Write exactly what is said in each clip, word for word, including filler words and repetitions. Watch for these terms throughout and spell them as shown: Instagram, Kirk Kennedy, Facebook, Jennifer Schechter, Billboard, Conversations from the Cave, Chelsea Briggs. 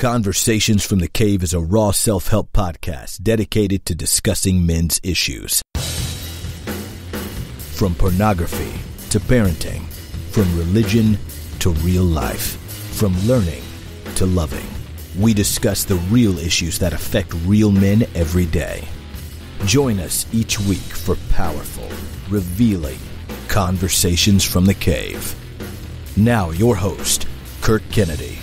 Conversations from the Cave is a raw self-help podcast dedicated to discussing men's issues. From pornography to parenting, from religion to real life, from learning to loving, we discuss the real issues that affect real men every day. Join us each week for powerful, revealing Conversations from the Cave. Now your host, Kirk Kennedy.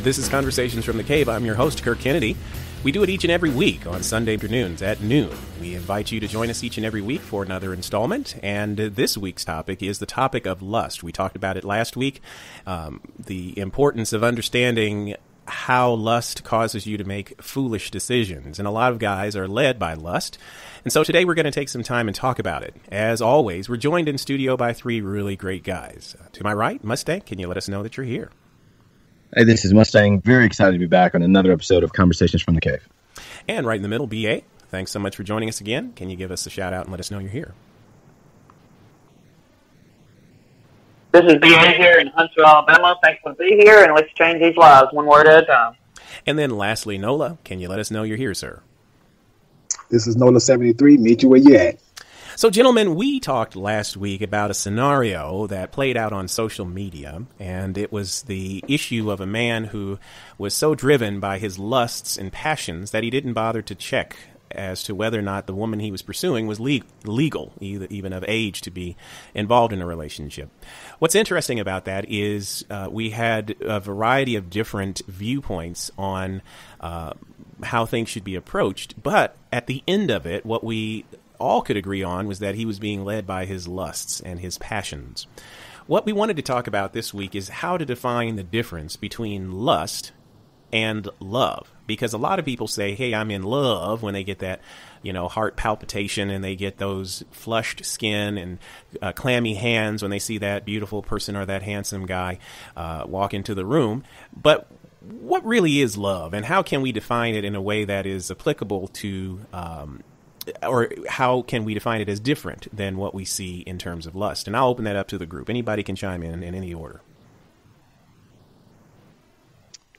This is Conversations from the Cave. I'm your host, Kirk Kennedy. We do it each and every week on Sunday afternoons at noon. We invite you to join us each and every week for another installment. And this week's topic is the topic of lust. We talked about it last week, um, the importance of understanding how lust causes you to make foolish decisions. And a lot of guys are led by lust. And so today we're going to take some time and talk about it. As always, we're joined in studio by three really great guys. To my right, Mustang, can you let us know that you're here? Hey, this is Mustang. Very excited to be back on another episode of Conversations from the Cave. And right in the middle, B A, thanks so much for joining us again. Can you give us a shout-out and let us know you're here? This is B A here in Huntsville, Alabama. Thanks for being here, and let's change these lives one word at a time. And then lastly, Nola, can you let us know you're here, sir? This is Nola seventy-three. Meet you where you at. So, gentlemen, we talked last week about a scenario that played out on social media, and it was the issue of a man who was so driven by his lusts and passions that he didn't bother to check as to whether or not the woman he was pursuing was legal, legal even of age, to be involved in a relationship. What's interesting about that is uh, we had a variety of different viewpoints on uh, how things should be approached, but at the end of it, what we all could agree on was that he was being led by his lusts and his passions. What we wanted to talk about this week is how to define the difference between lust and love, because a lot of people say, hey, I'm in love, when they get that, you know, heart palpitation and they get those flushed skin and uh, clammy hands when they see that beautiful person or that handsome guy uh, walk into the room. But what really is love, and how can we define it in a way that is applicable to um or how can we define it as different than what we see in terms of lust? And I'll open that up to the group. Anybody can chime in in any order.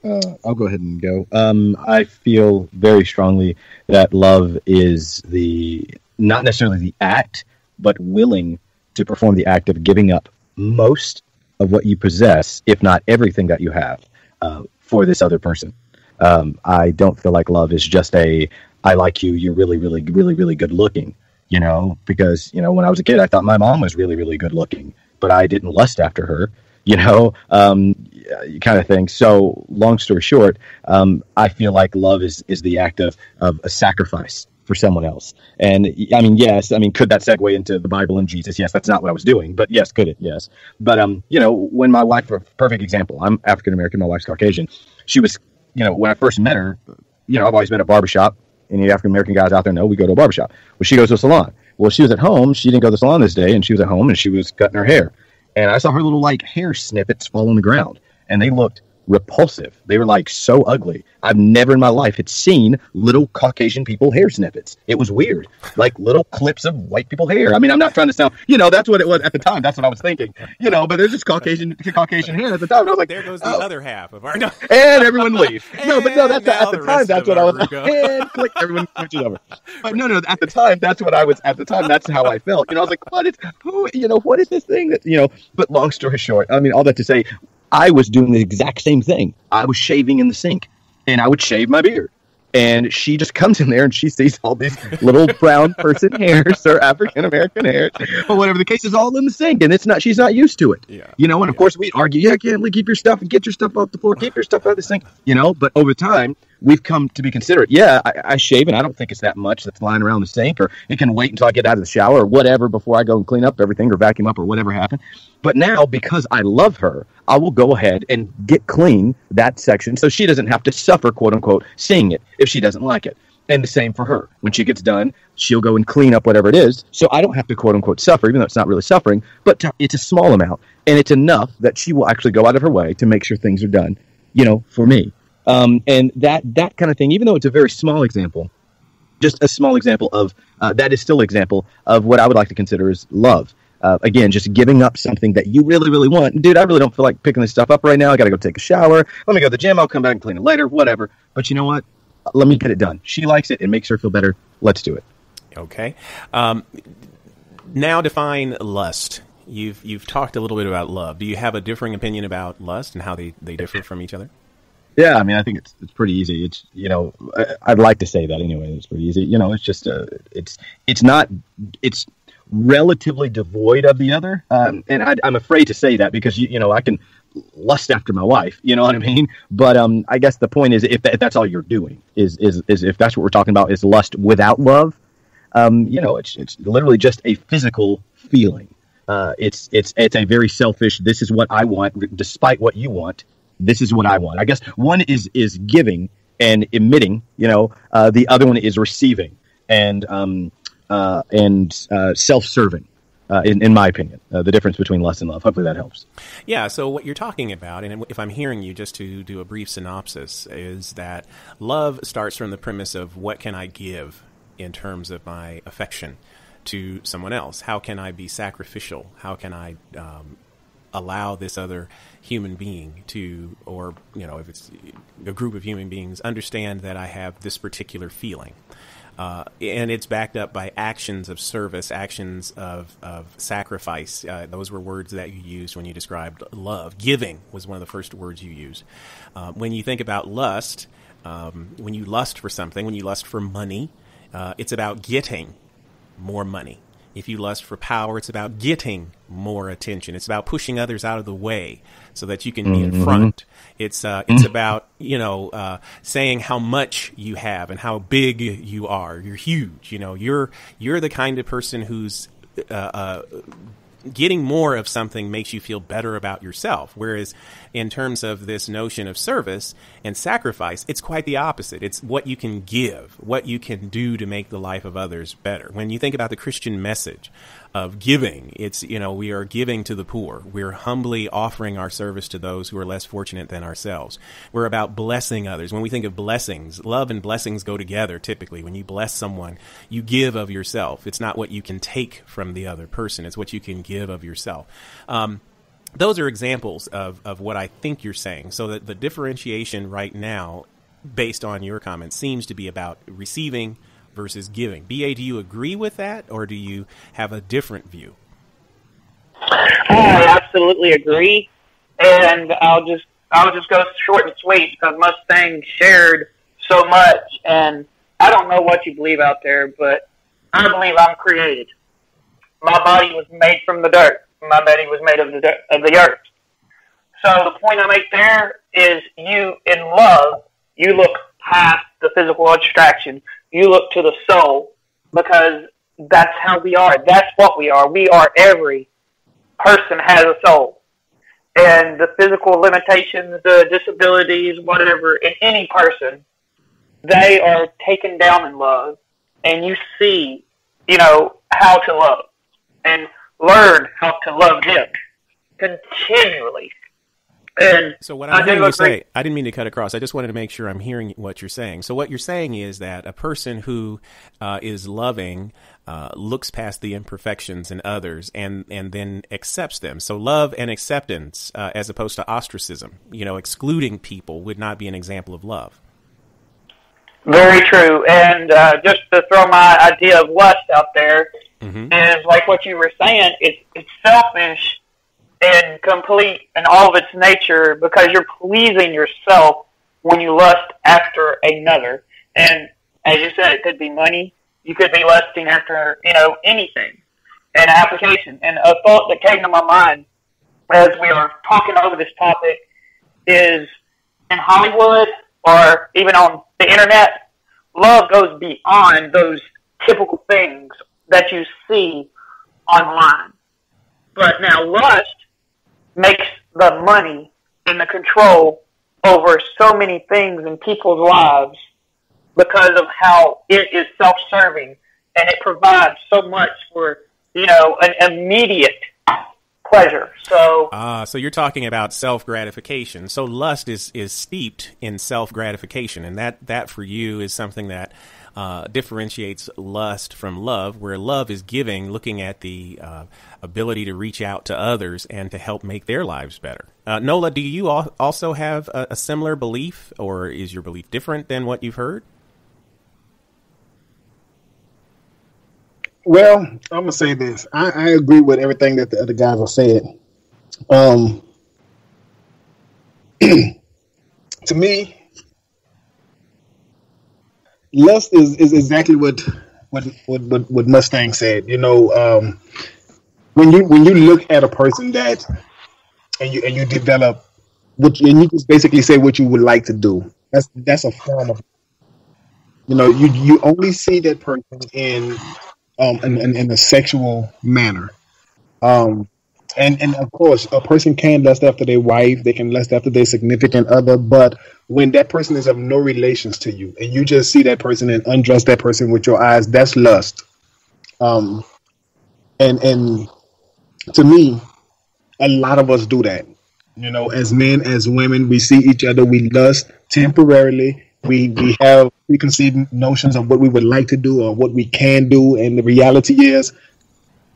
Uh, I'll go ahead and go. Um, I feel very strongly that love is the, not necessarily the act, but willing to perform the act of giving up most of what you possess, if not everything that you have, uh, for this other person. Um, I don't feel like love is just a, I like you, you're really, really, really, really good looking, you know, because, you know, when I was a kid, I thought my mom was really, really good looking, but I didn't lust after her, you know, um, kind of thing. So long story short, um, I feel like love is, is the act of, of a sacrifice for someone else. And I mean, yes, I mean, could that segue into the Bible and Jesus? Yes, that's not what I was doing, but yes, could it? Yes. But, um, you know, when my wife, for a perfect example, I'm African-American, my wife's Caucasian. She was, you know, when I first met her, you know, I've always been at barbershop. Any African-American guys out there know we go to a barbershop. Well, she goes to a salon. Well, she was at home. She didn't go to the salon this day, and she was at home, and she was cutting her hair. And I saw her little, like, hair snippets fall on the ground, and they looked repulsive. They were, like, so ugly. I've never in my life had seen little Caucasian people hair snippets. It was weird, like little clips of white people hair. I mean, I'm not trying to sound, you know, that's what it was at the time. That's what I was thinking, you know, but there's just Caucasian Caucasian hair at the time. And I was like, there goes the oh. other half of our, no. And everyone leaves. No, but no, that's at the, the time. That's what I was like, and click, everyone switches over. But no, no, at the time, that's what I was, at the time, that's how I felt. You know, I was like, what is, who, you know, what is this thing that, you know, but long story short, I mean, all that to say, I was doing the exact same thing. I was shaving in the sink, and I would shave my beard. And she just comes in there, and she sees all these little brown person hairs or African-American hairs or whatever the case is, all in the sink. And it's not, she's not used to it. Yeah. You know, and of yeah. course we argue, yeah, yeah, keep your stuff and get your stuff off the floor, keep your stuff out of the sink, you know. But over time, we've come to be considerate. Yeah, I, I shave, and I don't think it's that much that's lying around the sink, or it can wait until I get out of the shower or whatever before I go and clean up everything or vacuum up or whatever happened. But now, because I love her, I will go ahead and get clean that section so she doesn't have to suffer, quote-unquote, seeing it if she doesn't like it. And the same for her. When she gets done, she'll go and clean up whatever it is, so I don't have to, quote-unquote, suffer, even though it's not really suffering, but it's a small amount, and it's enough that she will actually go out of her way to make sure things are done, you know, for me. Um, and that, that kind of thing, even though it's a very small example, just a small example of, uh, that is still an example of what I would like to consider as love. Uh, again, just giving up something that you really, really want. Dude, I really don't feel like picking this stuff up right now. I got to go take a shower. Let me go to the gym. I'll come back and clean it later, whatever. But you know what? Let me get it done. She likes it. It makes her feel better. Let's do it. Okay. Um, now define lust. You've you've talked a little bit about love. Do you have a differing opinion about lust and how they, they differ from each other? Yeah, I mean, I think it's it's pretty easy. It's, you know, I, I'd like to say that anyway. It's pretty easy. You know, it's just uh, it's it's not it's. relatively devoid of the other, um, and I, I'm afraid to say that because you, you know I can lust after my wife, you know what I mean. But um, I guess the point is, if, that, if that's all you're doing is, is is if that's what we're talking about is lust without love, um, you know, it's it's literally just a physical feeling. Uh, it's it's it's a very selfish. This is what I want, despite what you want. This is what I want. I guess one is is giving and emitting. You know, uh, the other one is receiving and. Um, Uh, and uh, self-serving, uh, in, in my opinion, uh, the difference between lust and love. Hopefully that helps. Yeah, so what you're talking about, and if I'm hearing you, just to do a brief synopsis, is that love starts from the premise of what can I give in terms of my affection to someone else? How can I be sacrificial? How can I um, allow this other human being to, or, you know, if it's a group of human beings, understand that I have this particular feeling? Uh, and it's backed up by actions of service, actions of, of sacrifice. Uh, those were words that you used when you described love. Giving was one of the first words you used. Uh, when you think about lust, um, when you lust for something, when you lust for money, uh, it's about getting more money. If you lust for power, it's about getting more attention. It's about pushing others out of the way so that you can be mm-hmm. in front. It's uh, it's mm-hmm. about, you know, uh, saying how much you have and how big you are. You're huge. You know, you're you're the kind of person who's uh, uh, getting more of something makes you feel better about yourself. Whereas in terms of this notion of service and sacrifice, it's quite the opposite. It's what you can give, what you can do to make the life of others better. When you think about the Christian message of giving, it's, you know, we are giving to the poor. We're humbly offering our service to those who are less fortunate than ourselves. We're about blessing others. When we think of blessings, love and blessings go together typically. When you bless someone, you give of yourself. It's not what you can take from the other person. It's what you can give. Give of yourself. Um, those are examples of, of what I think you're saying. So that the differentiation right now, based on your comments, seems to be about receiving versus giving. B A, do you agree with that, or do you have a different view? I absolutely agree, and I'll just I'll just go short and sweet because Mustang shared so much, and I don't know what you believe out there, but I believe I'm created. My body was made from the dirt. My body was made of the dirt, of the earth. So the point I make there is you, in love, you look past the physical attraction. You look to the soul because that's how we are. That's what we are. We are every person has a soul. And the physical limitations, the disabilities, whatever, in any person, they are taken down in love. And you see, you know, how to love. And learn how to love them continually. And so what I'm I hearing you say, I didn't mean to cut across. I just wanted to make sure I'm hearing what you're saying. So what you're saying is that a person who uh, is loving uh, looks past the imperfections in others and, and then accepts them. So love and acceptance uh, as opposed to ostracism, you know, excluding people would not be an example of love. Very true. And uh, just to throw my idea of lust out there, mm-hmm. and like what you were saying, it's, it's selfish and complete in all of its nature because you're pleasing yourself when you lust after another. And as you said, it could be money. You could be lusting after, you know, anything. An application. And a thought that came to my mind as we are talking over this topic is in Hollywood or even on the internet, love goes beyond those typical things that you see online. But now lust makes the money and the control over so many things in people's lives because of how it is self-serving and it provides so much for, you know, an immediate pleasure. So, uh, so you're talking about self-gratification. So lust is, is steeped in self-gratification, and that, that for you is something that uh, differentiates lust from love, where love is giving, looking at the uh, ability to reach out to others and to help make their lives better. Uh, Nola, do you al- also have a, a similar belief, or is your belief different than what you've heard? Well, I'm going to say this. I, I agree with everything that the other guys have said. Um, to me, lust is, is exactly what what, what what Mustang said. You know, um, when you when you look at a person that and you and you develop what you, and you just basically say what you would like to do. That's that's a form of, you know, you you only see that person in Um, in, in, in a sexual manner. Um, and, and of course, a person can lust after their wife, they can lust after their significant other, but when that person is of no relations to you and you just see that person and undress that person with your eyes, that's lust. Um, and, and to me, a lot of us do that. You know, as men, as women, we see each other, we lust temporarily. We we have preconceived notions of what we would like to do or what we can do, and the reality is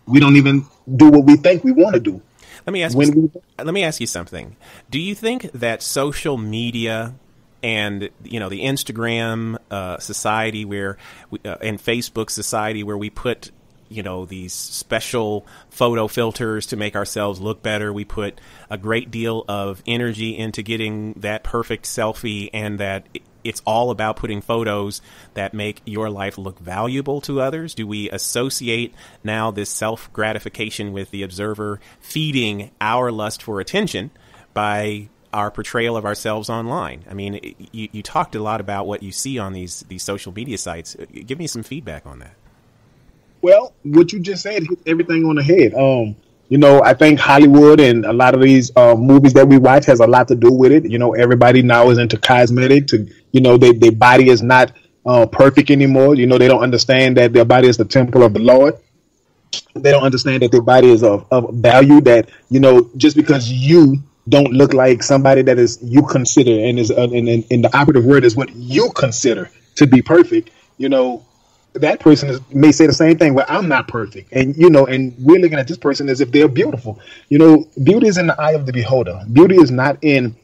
we don't even do what we think we want to do. Let me ask when you, we, let me ask you something. Do you think that social media and, you know, the Instagram uh, society where we, uh, and Facebook society where we put, you know, these special photo filters to make ourselves look better. We put a great deal of energy into getting that perfect selfie, and that it's all about putting photos that make your life look valuable to others. Do we associate now this self-gratification with the observer feeding our lust for attention by our portrayal of ourselves online? I mean, you, you talked a lot about what you see on these, these social media sites. Give me some feedback on that. Well, what you just said hit everything on the head. Um, you know, I think Hollywood and a lot of these uh, movies that we watch has a lot to do with it. You know, everybody now is into cosmetic. To, you know, they, their body is not uh, perfect anymore. You know, they don't understand that their body is the temple of the Lord. They don't understand that their body is of, of value, that, you know, just because you don't look like somebody that is you consider and is uh, and, and, and the operative word is what you consider to be perfect, you know, that person is, may say the same thing. Well, I'm not perfect. And, you know, and we're looking at this person as if they're beautiful. You know, beauty is in the eye of the beholder. Beauty is not in,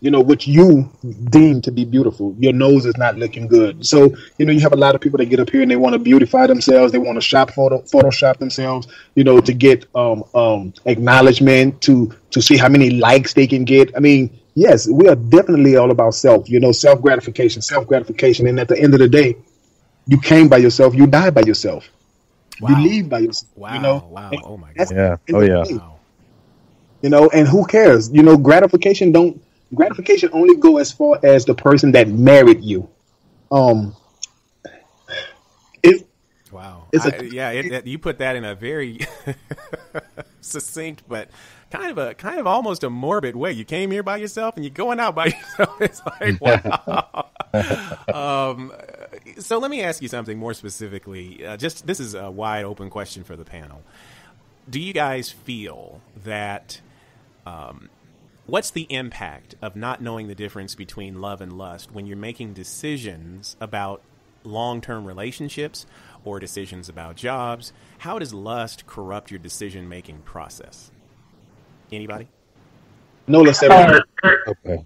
you know, what you deem to be beautiful. Your nose is not looking good. So, you know, you have a lot of people that get up here and they want to beautify themselves. They want to shop photo, Photoshop themselves, you know, to get um, um, acknowledgement, to, to see how many likes they can get. I mean, yes, we are definitely all about self, you know, self-gratification, self-gratification. And at the end of the day, you came by yourself. You die by yourself. Wow. You leave by yourself. Wow. You know? Wow. And oh my God. Yeah. Oh yeah. Wow. You know, and who cares? You know, gratification don't gratification only go as far as the person that married you. Um. It, wow. It's a, I, yeah. It, it, you put that in a very succinct, but kind of a kind of almost a morbid way. You came here by yourself, and you're going out by yourself. It's like, wow. um. So let me ask you something more specifically. Uh, just this is a wide open question for the panel. Do you guys feel that um, what's the impact of not knowing the difference between love and lust when you're making decisions about long-term relationships or decisions about jobs? How does lust corrupt your decision-making process? Anybody? No, let's say okay.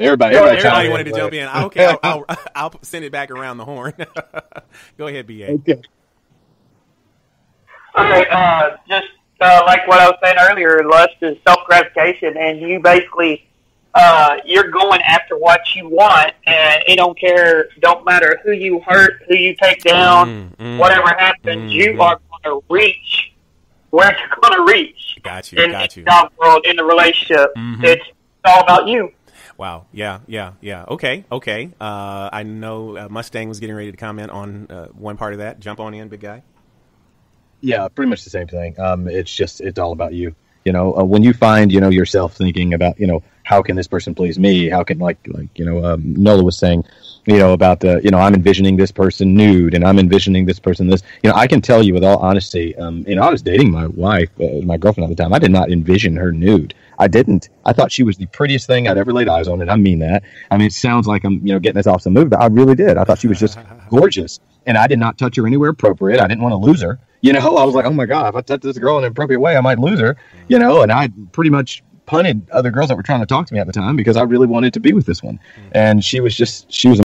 Everybody, everybody, everybody wanted to jump in. Okay, I'll, I'll, I'll send it back around the horn. Go ahead, B A. Okay. Okay. Uh, just uh, like what I was saying earlier, lust is self-gratification, and you basically uh, you're going after what you want, and it don't care, don't matter who you hurt, who you take down, mm, mm, whatever happens, mm, you mm. are going to reach where you're going to reach. Got you. In, got you. In the job world, in the relationship, mm-hmm. it's, it's all about you. Wow. Yeah. Yeah. Yeah. Okay. Okay. Uh, I know uh, Mustang was getting ready to comment on uh, one part of that. Jump on in, big guy. Yeah, pretty much the same thing. Um, it's just it's all about you. You know, uh, when you find, you know, yourself thinking about, you know, how can this person please me? How can like like, you know, um, Nola was saying, you know, about the, you know, I'm envisioning this person nude and I'm envisioning this person this. You know, I can tell you with all honesty, um, and I was dating my wife, uh, my girlfriend at the time, I did not envision her nude. I didn't. I thought she was the prettiest thing I'd ever laid eyes on, and I mean that. I mean, it sounds like I'm, you know, getting this off some movie, but I really did. I thought she was just gorgeous, and I did not touch her anywhere appropriate. I didn't want to lose her. You know, I was like, oh, my God, if I touch this girl in an appropriate way, I might lose her. You know, and I pretty much punted other girls that were trying to talk to me at the time because I really wanted to be with this one. And she was just, she was